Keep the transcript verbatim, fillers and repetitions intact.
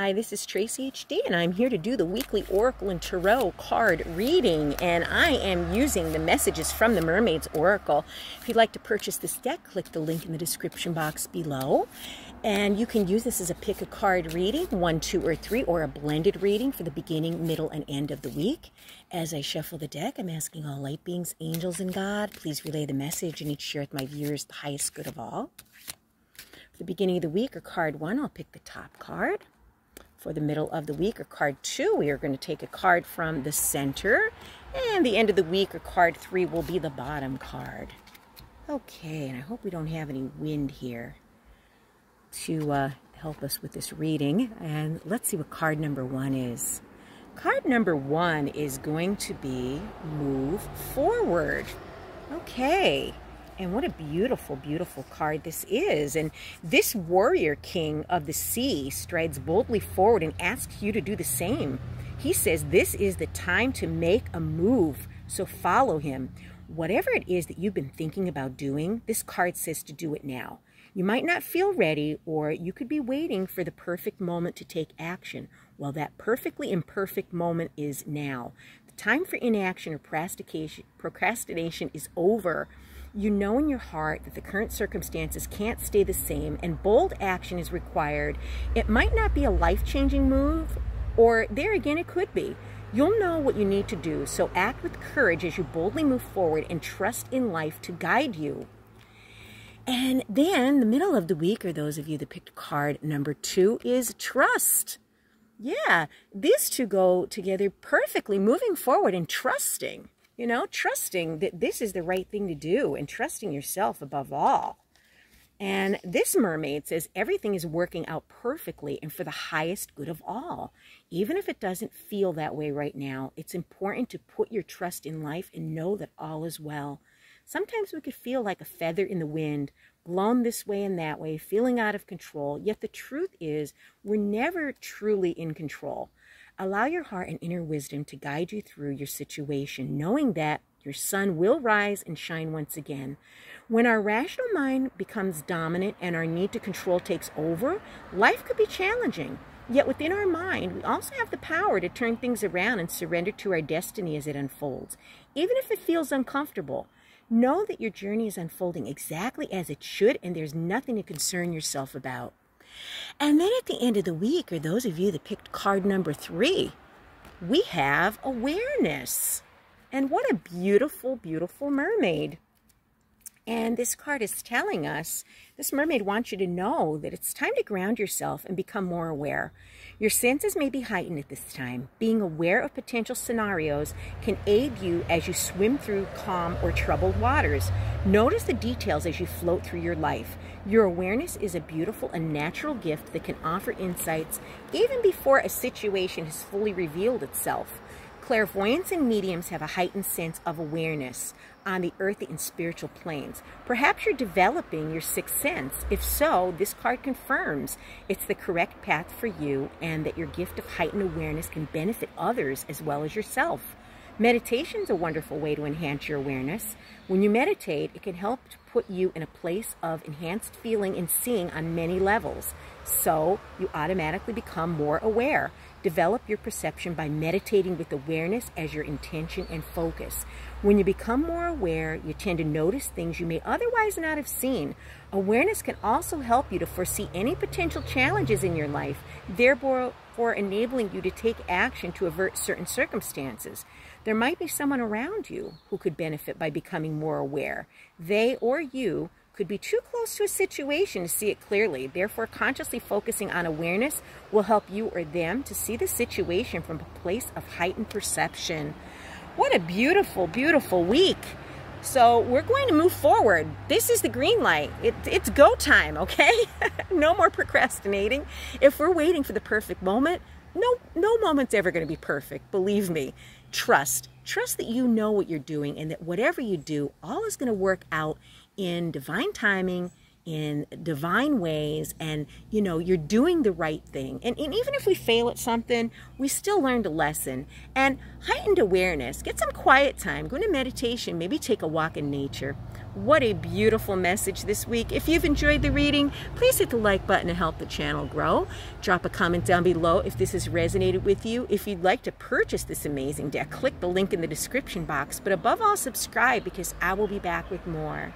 Hi, this is Tracy H D, and I'm here to do the weekly Oracle and Tarot card reading, and I am using the messages from the Mermaid's Oracle. If you'd like to purchase this deck, click the link in the description box below, and you can use this as a pick a card reading, one, two, or three, or a blended reading for the beginning, middle, and end of the week. As I shuffle the deck, I'm asking all light beings, angels, and God, please relay the message and each share with my viewers the highest good of all. For the beginning of the week, or card one, I'll pick the top card. For the middle of the week, or card two, we are going to take a card from the center. And the end of the week, or card three, will be the bottom card. Okay, and I hope we don't have any wind here to uh, help us with this reading. And let's see what card number one is. Card number one is going to be Move Forward. Okay. And what a beautiful, beautiful card this is. And this warrior king of the sea strides boldly forward and asks you to do the same. He says this is the time to make a move, so follow him. Whatever it is that you've been thinking about doing, this card says to do it now. You might not feel ready, or you could be waiting for the perfect moment to take action. Well, that perfectly imperfect moment is now. The time for inaction or procrastination is over. You know in your heart that the current circumstances can't stay the same, and bold action is required. It might not be a life-changing move, or there again it could be. You'll know what you need to do, so act with courage as you boldly move forward and trust in life to guide you. And then the middle of the week, or those of you that picked card number two, is Trust. Yeah, these two go together perfectly, moving forward and trusting. You know, trusting that this is the right thing to do and trusting yourself above all. And this mermaid says everything is working out perfectly and for the highest good of all. Even if it doesn't feel that way right now, it's important to put your trust in life and know that all is well. Sometimes we could feel like a feather in the wind, blown this way and that way, feeling out of control. Yet the truth is we're never truly in control. Allow your heart and inner wisdom to guide you through your situation, knowing that your sun will rise and shine once again. When our rational mind becomes dominant and our need to control takes over, life could be challenging. Yet within our mind, we also have the power to turn things around and surrender to our destiny as it unfolds, even if it feels uncomfortable. Know that your journey is unfolding exactly as it should, and there's nothing to concern yourself about. And then at the end of the week, or those of you that picked card number three, we have Awareness. And what a beautiful, beautiful mermaid. And this card is telling us, this mermaid wants you to know that it's time to ground yourself and become more aware. Your senses may be heightened at this time. Being aware of potential scenarios can aid you as you swim through calm or troubled waters. Notice the details as you float through your life. Your awareness is a beautiful and natural gift that can offer insights even before a situation has fully revealed itself. Clairvoyants and mediums have a heightened sense of awareness on the earthly and spiritual planes. Perhaps you're developing your sixth sense. If so, this card confirms it's the correct path for you and that your gift of heightened awareness can benefit others as well as yourself. Meditation is a wonderful way to enhance your awareness. When you meditate, it can help to put you in a place of enhanced feeling and seeing on many levels. So you automatically become more aware. Develop your perception by meditating with awareness as your intention and focus. When you become more aware, you tend to notice things you may otherwise not have seen. Awareness can also help you to foresee any potential challenges in your life, therefore enabling you to take action to avert certain circumstances. There might be someone around you who could benefit by becoming more aware. They or you could be too close to a situation to see it clearly. Therefore, consciously focusing on awareness will help you or them to see the situation from a place of heightened perception. What a beautiful, beautiful week. So we're going to move forward. This is the green light. It, it's go time, okay? No more procrastinating. If we're waiting for the perfect moment, no, no moment's ever going to be perfect, believe me. Trust. Trust that you know what you're doing and that whatever you do, all is going to work out in divine timing, in divine ways, and you know, you're doing the right thing. And, and even if we fail at something, we still learned a lesson. And heightened awareness, get some quiet time, go into meditation, maybe take a walk in nature. What a beautiful message this week. If you've enjoyed the reading, please hit the like button to help the channel grow. Drop a comment down below if this has resonated with you. If you'd like to purchase this amazing deck, click the link in the description box. But above all, subscribe, because I will be back with more.